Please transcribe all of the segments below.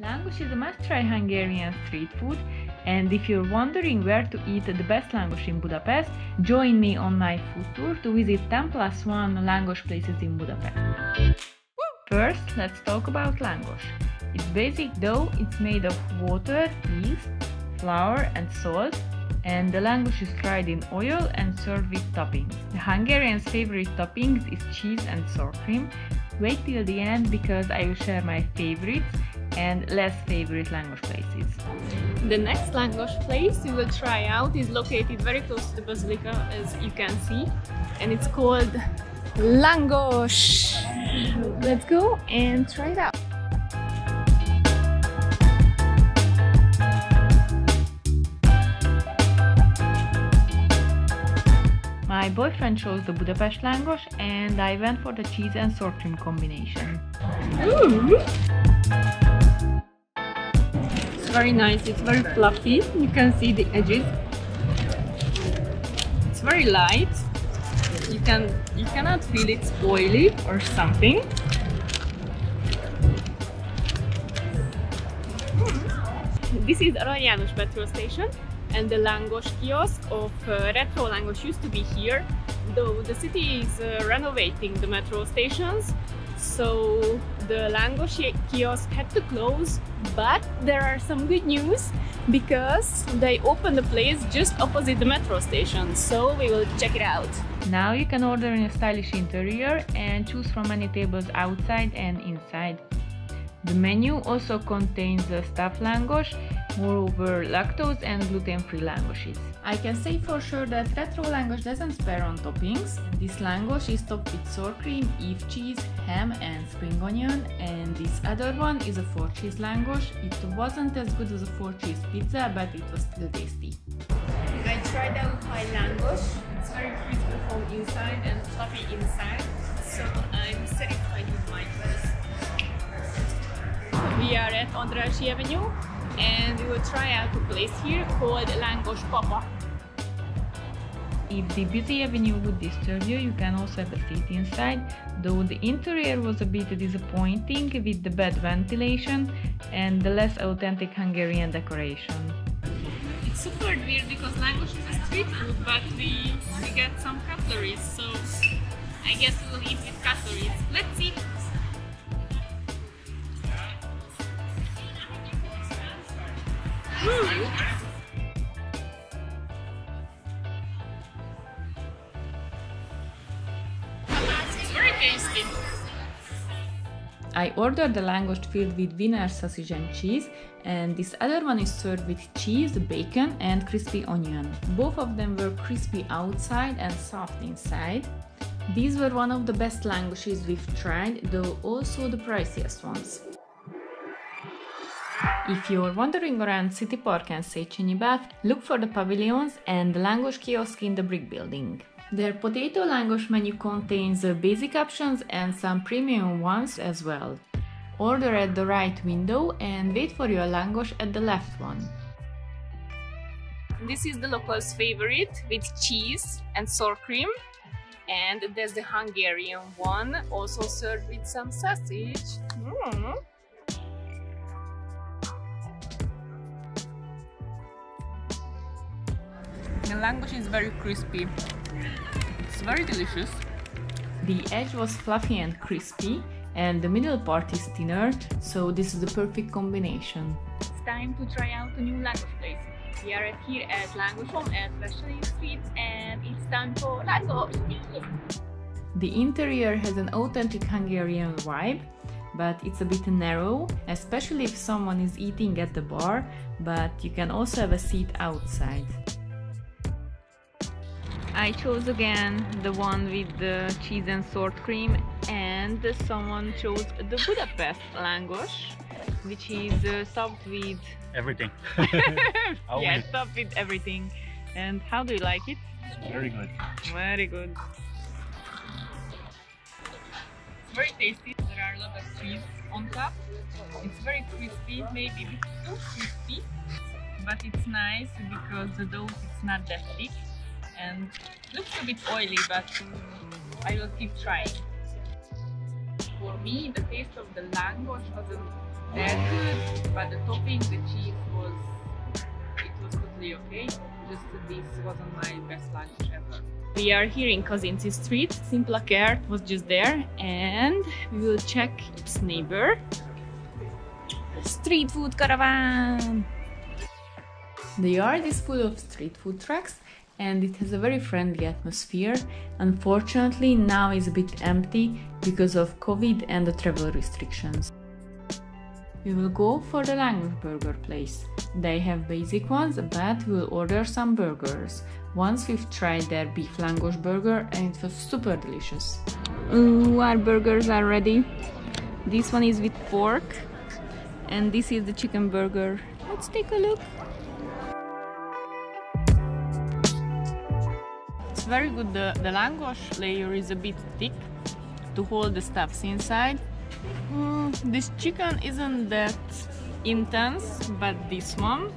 Lángos is a must-try Hungarian street food, and if you're wondering where to eat the best lángos in Budapest, join me on my food tour to visit 10+1 lángos places in Budapest. First, let's talk about lángos. It's basic dough, it's made of water, yeast, flour and salt, and the lángos is fried in oil and served with toppings. The Hungarians' favorite toppings is cheese and sour cream. Wait till the end because I will share my favorites and less favorite lángos places. The next lángos place we will try out is located very close to the basilica, as you can see, and it's called Lángos. Let's go and try it out. My boyfriend chose the Budapest lángos and I went for the cheese and sour cream combination. Ooh. It's very nice, it's very fluffy, you can see the edges. It's very light, you cannot feel it's oily or something. This is Arany János petrol station, and the lángos kiosk of Retro Langos used to be here, though the city is renovating the metro stations, so the lángos kiosk had to close, but there are some good news because they opened the place just opposite the metro station, so we will check it out. Now you can order in a stylish interior and choose from many tables outside and inside. The menu also contains stuffed lángos, moreover lactose and gluten-free lángoses. I can say for sure that Retro Langos doesn't spare on toppings. This lángos is topped with sour cream, Eve cheese, ham and spring onion, and this other one is a 4-cheese lángos. It wasn't as good as a 4-cheese pizza, but it was still tasty. I tried out my lángos. It's very crispy from inside and fluffy inside, so I'm satisfied with my choice. We are at Andrássy Avenue, and we will try out a place here called Lángos Papa. If the busy avenue would disturb you, you can also have a seat inside, though the interior was a bit disappointing with the bad ventilation and the less authentic Hungarian decoration. It's super weird because lángos is a street food, but we get some cutlery, so I guess we will eat with cutlery. Let's see! I ordered the lángos filled with Wiener sausage and cheese, and this other one is served with cheese, bacon and crispy onion. Both of them were crispy outside and soft inside. These were one of the best lángoses we've tried, though also the priciest ones. If you're wandering around City Park and Széchenyi Bath, look for the pavilions and the lángos kiosk in the brick building. Their potato lángos menu contains basic options and some premium ones as well. Order at the right window and wait for your lángos at the left one. This is the locals' favorite with cheese and sour cream, and there's the Hungarian one, also served with some sausage. The lángos is very crispy. It's very delicious. The edge was fluffy and crispy, and the middle part is thinner, so this is the perfect combination. It's time to try out a new lángos place. We are here at Lángos Home at Széchenyi Street, and it's time for lángos! The interior has an authentic Hungarian vibe, but it's a bit narrow, especially if someone is eating at the bar, but you can also have a seat outside. I chose again the one with the cheese and sour cream, and someone chose the Budapest lángos, which is stuffed with everything. Yeah, stuffed with everything. And how do you like it? Very good. Very good. It's very tasty. There are a lot of cheese on top. It's very crispy, maybe a bit too crispy, but it's nice because the dough is not that thick. And looks a bit oily, but I will keep trying. For me, the taste of the lángos was They're good, but the topping, the cheese was, it was totally okay. Just this wasn't my best lunch ever. We are here in Kazinczy Street. Simpla Kert was just there, and we will check its neighbor. Street food caravan! The yard is full of street food trucks and it has a very friendly atmosphere. Unfortunately, now it's a bit empty because of COVID and the travel restrictions. We will go for the Lángos burger place. They have basic ones, but we will order some burgers. Once we've tried their beef Lángos burger and it was super delicious. Ooh, our burgers are ready. This one is with pork and this is the chicken burger. Let's take a look. It's very good. The Lángos layer is a bit thick to hold the stuffs inside. This chicken isn't that intense, but this one,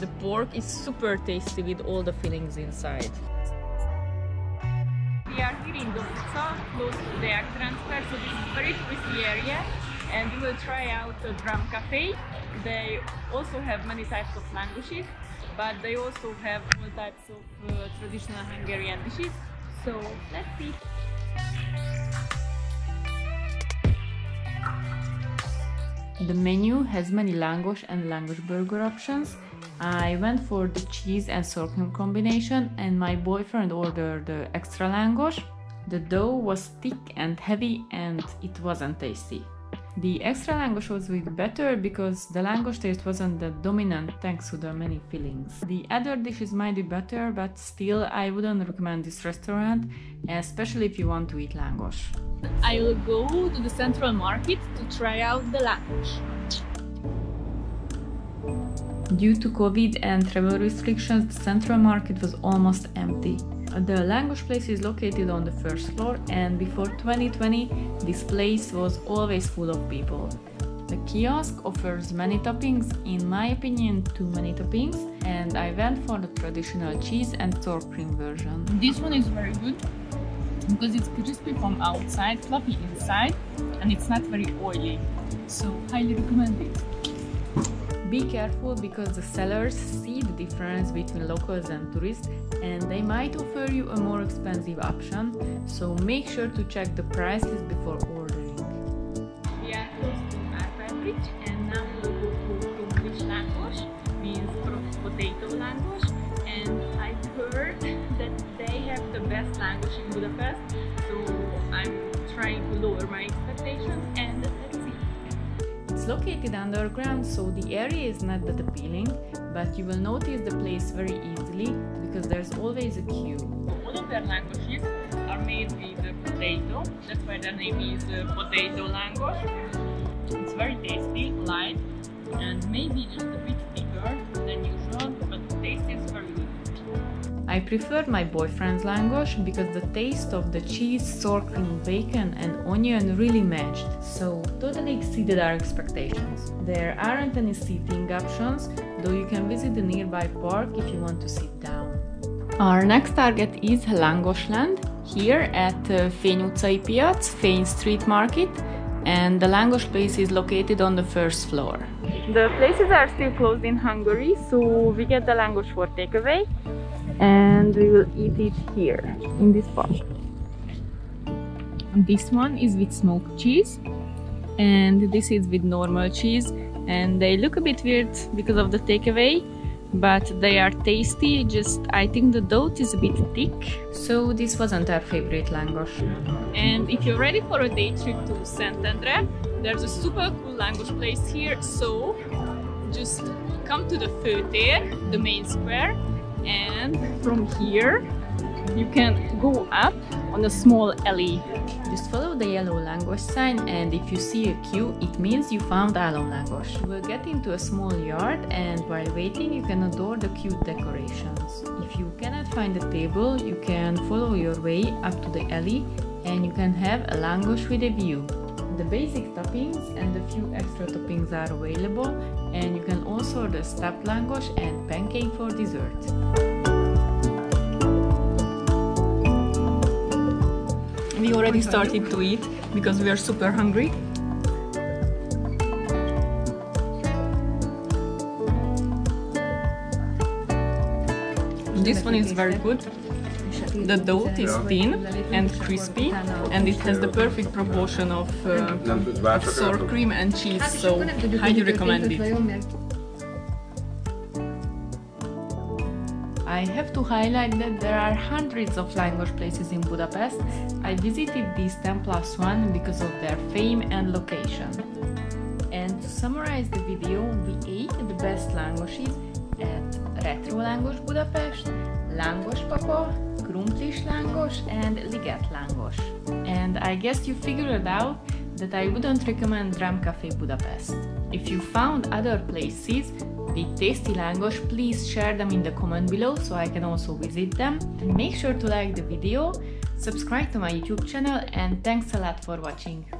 the pork is super tasty with all the fillings inside. We are here in Dobruca, close to the air transfer, so this is a very touristy area, and we will try out the Dram Café. They also have many types of languages, but they also have all types of traditional Hungarian dishes, so let's see. The menu has many Lángos and Lángos burger options. I went for the cheese and sorghum combination and my boyfriend ordered the extra Lángos. The dough was thick and heavy and it wasn't tasty. The extra Lángos was a bit better because the Lángos taste wasn't that dominant thanks to the many fillings. The other dishes might be better, but still I wouldn't recommend this restaurant, especially if you want to eat Lángos. I will go to the Central Market to try out the Lángos. Due to COVID and travel restrictions, the Central Market was almost empty. The Lángos place is located on the first floor, and before 2020, this place was always full of people. The kiosk offers many toppings, in my opinion too many toppings, and I went for the traditional cheese and sour cream version. This one is very good, because it's crispy from outside, fluffy inside, and it's not very oily, so highly recommend it. Be careful because the sellers see the difference between locals and tourists and they might offer you a more expensive option, so make sure to check the prices before ordering. We are close to Arpad Bridge and now we will go to Krumplis lángos, means potato Lángos, and I heard that they have the best Lángos in Budapest, so I'm trying to lower my expectations and let's see. It's located underground, so the area is not that appealing, but you will notice the place very easily because there's always a queue. All of their Lángoses are made with potato, that's why their name is potato Lángos. It's very tasty, light, and maybe just a bit thicker than usual, but the taste is very good. I preferred my boyfriend's Lángos because the taste of the cheese, sour cream, bacon and onion really matched, so totally exceeded our expectations. There aren't any seating options, though you can visit the nearby park if you want to sit down. Our next target is Langosland, here at Fény utcai piac, Fény Street Market, and the Lángos place is located on the first floor. The places are still closed in Hungary, so we get the Lángos for takeaway. And we will eat it here, in this pot. This one is with smoked cheese, and this is with normal cheese, and they look a bit weird because of the takeaway, but they are tasty, just I think the dough is a bit thick. So this wasn't our favorite Lángos. And if you're ready for a day trip to Saint André, there's a super cool Lángos place here, so just come to the Főtér, the main square, and from here you can go up on a small alley. Just follow the yellow Lángos sign, and if you see a queue it means you found Alon Langos. We'll get into a small yard, and while waiting you can adore the cute decorations. If you cannot find a table you can follow your way up to the alley and you can have a Lángos with a view. The basic toppings and a few extra toppings are available, and you can also order stuffed Lángos and pancake for dessert. We already started to eat because we are super hungry. This one is very good. The dough is thin and crispy, and it has the perfect proportion of sour cream and cheese, so highly recommend it. I have to highlight that there are hundreds of Lángos places in Budapest. I visited these 10+1 because of their fame and location. And to summarize the video, we ate the best Lángosis at Retro Langos Budapest, Lángos Papa, Krumplis Lángos and Liget Lángos. And I guess you figured out that I wouldn't recommend Dram Café Budapest. If you found other places with tasty Lángos, please share them in the comment below so I can also visit them. And make sure to like the video, subscribe to my YouTube channel, and thanks a lot for watching.